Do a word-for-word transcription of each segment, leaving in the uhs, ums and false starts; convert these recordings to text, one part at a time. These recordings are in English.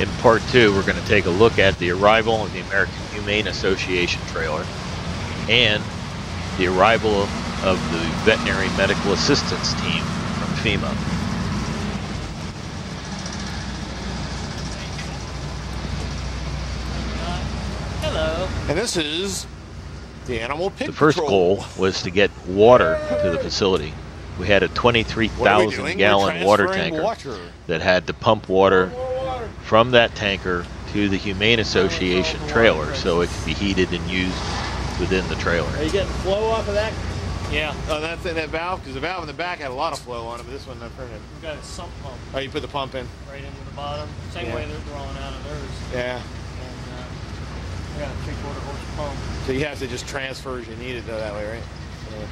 In part two, we're going to take a look at the arrival of the American Humane Association trailer and the arrival of the veterinary medical assistance team from FEMA. And this is the animal pit. The first control. goal was to get water to the facility. We had a twenty-three thousand gallon water tanker water. that had to pump water from that tanker to the Humane Association trailer so it could be heated and used within the trailer. Are you getting flow off of that? Yeah. Oh, that's in that valve? Because the valve in the back had a lot of flow on it, but this one not printed. We've got a sump pump. Oh, you put the pump in? Right into the bottom. Same yeah. way they're drawing out of theirs. Yeah. Yeah, three quarter horse pump. So you have to just transfer as you need it though that way, right? Yeah.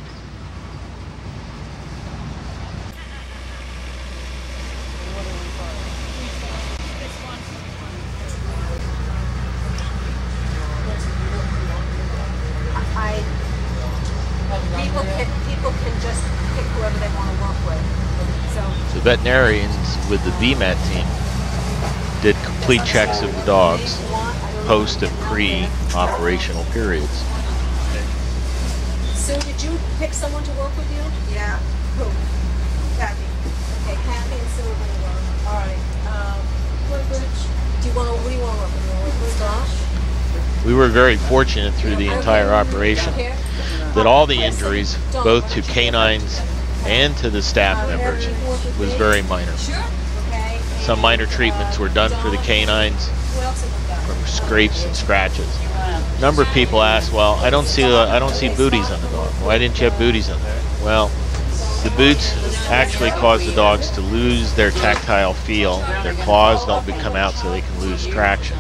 I people can people can just pick whoever they want to work with. So the veterinarians with the V MAT team did complete checks of the dogs. Post and pre-operational periods. So did you pick someone to work with you? Yeah. Who? Kathy. Okay, Kathy and Sue are going to work. All right. Um, what, what do you want? What do you want to work with? You want to work with Josh? We were very fortunate through the entire operation that all the injuries, both to canines and to the staff members, was very minor. Some minor treatments were done for the canines. From scrapes and scratches. A number of people ask, well, I don't see uh, I don't see booties on the dog. Why didn't you have booties on there? Well, the boots actually cause the dogs to lose their tactile feel. Their claws don't come out so they can lose traction.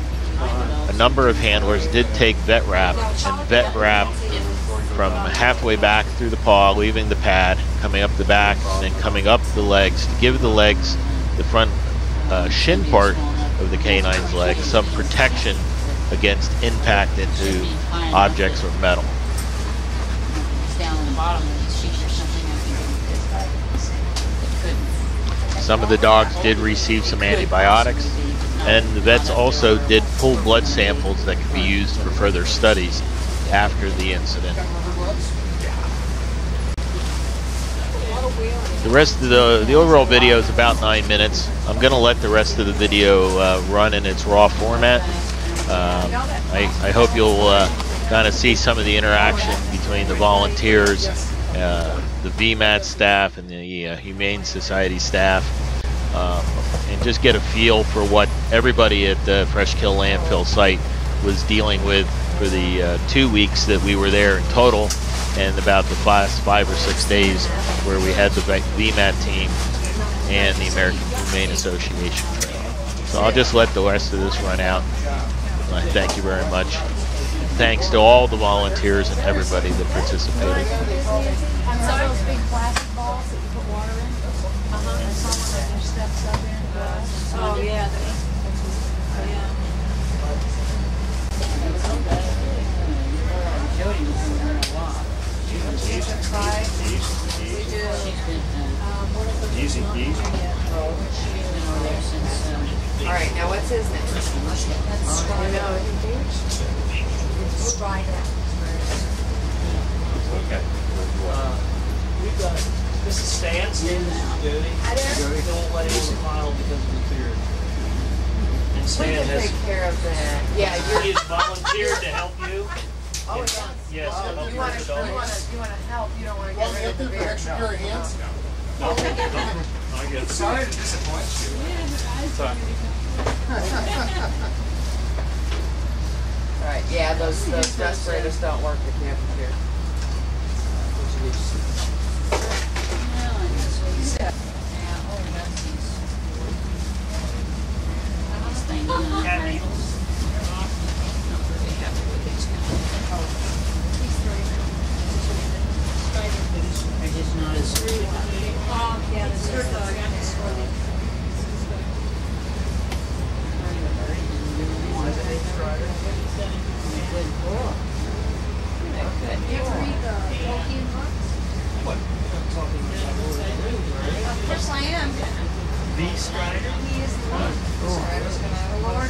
A number of handlers did take vet wrap and vet wrap from halfway back through the paw, leaving the pad, coming up the back, and then coming up the legs to give the legs, the front uh, shin part of the canine's leg, some protection against impact into objects or metal. Some of the dogs did receive some antibiotics, and the vets also did pull blood samples that could be used for further studies after the incident. The rest of the, the overall video is about nine minutes. I'm going to let the rest of the video uh, run in its raw format. Um, I, I hope you'll uh, kind of see some of the interaction between the volunteers, uh, the V MAT staff, and the uh, Humane Society staff, um, and just get a feel for what everybody at the Freshkill Landfill site was dealing with for the uh, two weeks that we were there in total, and about the last five or six days where we had the V MAT team and the American Humane Association trailer. So I'll just let the rest of this run out. I thank you very much. Thanks to all the volunteers and everybody that participated. Oh yeah. Easy, easy. All right, now what's his name? That's okay. Uh, we've got this is Stan's. This is Jody. The old lady smiled because of the beard. And Stan has take care of that. Yeah, you just volunteered to help you. Oh, yes. Yes. Oh, you want to help. You don't want to get rid of the beard. Extra your hands. No. No. No. No. I get sorry to disappoint you. Sorry. All right. Yeah, those those respirators don't work if you have a beard. What Of course I am. The Strider? He is the one. The Strider's going to have a lawyer.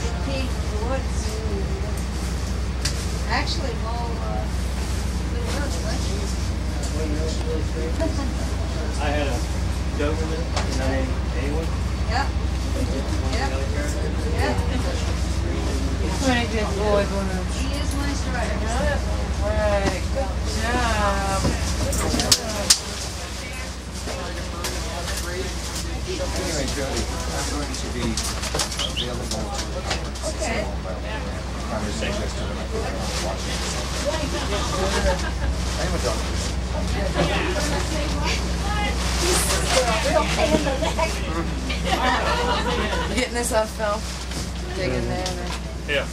I had a Doberman and I had anyone. Yep. Yep. Yep. What a good boy, Bruno. He is nice to ride. Right. Good job. Good job. Anyway, Jody, I'm going to be available to okay. conversation as to the I am a doctor. He's a real pain in the neck. You're getting this off, Phil? Dig in there. Yeah.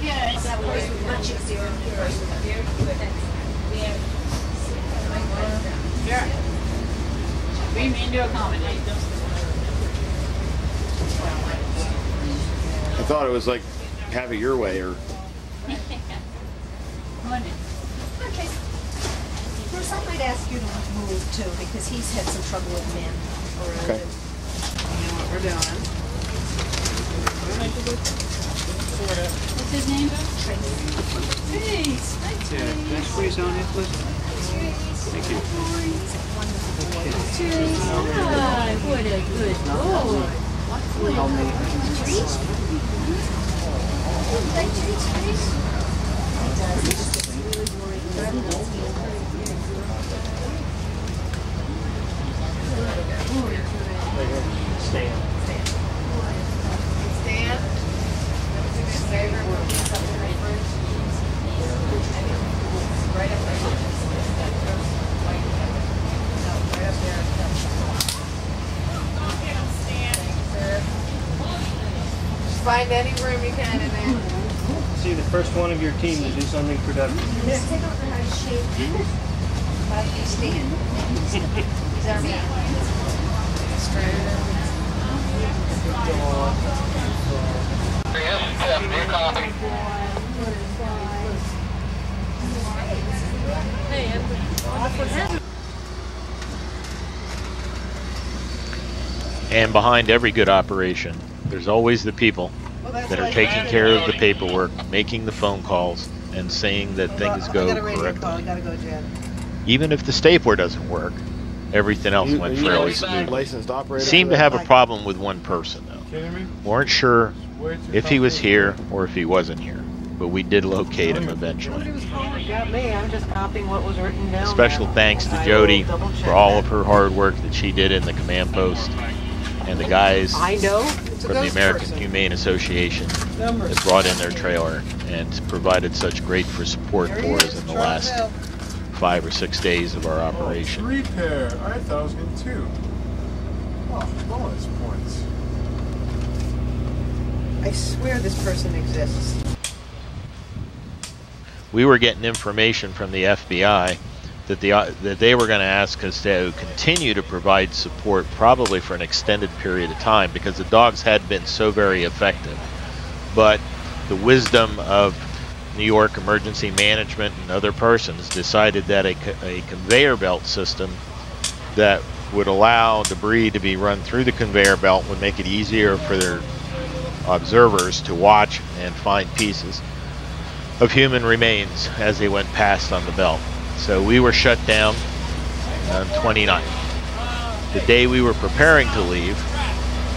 Yeah, it's that way. Much easier in person. Yeah. We mean to accommodate. I thought it was like have it your way, or okay. Bruce, I might ask you to move too, because he's had some trouble with men. Okay. You know what we're doing. What's his name? Trace. Hi, Trace. Can I squeeze on it, please? Thank you. Trace. Hi. What a good boy. Trace. He does. It's really boring. Stand. Stand. Favorite word. Right up there. Right up there. Find any room you can in there. See the first one of your team to do something productive. Yes, I don't know how to shape. How do you stand? Is that me? Yes, Jeff, do you copy? Hey, Anthony. And behind every good operation, there's always the people that are taking care of the paperwork, making the phone calls, and saying that things go correctly. Even if the stapler doesn't work, everything else went fairly smoothly. Seemed to have a problem with one person, though. Weren't sure if he was here or if he wasn't here, but we did locate him eventually. A special thanks to Jody for all of her hard work that she did in the command post, and the guys I know from the American Humane Association that brought in their trailer and provided such great for support for us in the last five or six days of our operation. Three pair. I thought I was getting two. Oh, bonus points. I swear this person exists. We were getting information from the F B I that the uh, that they were going to ask us to continue to provide support probably for an extended period of time, because the dogs had been so very effective. But the wisdom of New York emergency management and other persons decided that a, a conveyor belt system that would allow debris to be run through the conveyor belt would make it easier for their observers to watch and find pieces of human remains as they went past on the belt. So we were shut down on the twenty-ninth. The day we were preparing to leave,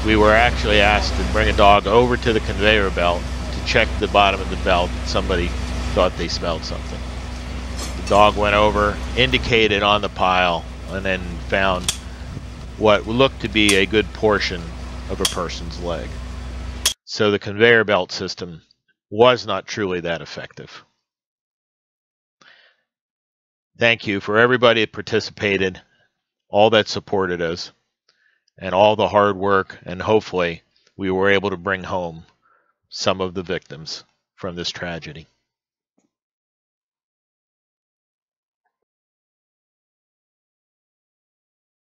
we were actually asked to bring a dog over to the conveyor belt to check the bottom of the belt. Somebody thought they smelled something. The dog went over, indicated on the pile, and then found what looked to be a good portion of a person's leg. So the conveyor belt system was not truly that effective. Thank you for everybody that participated, all that supported us, and all the hard work, and hopefully we were able to bring home some of the victims from this tragedy.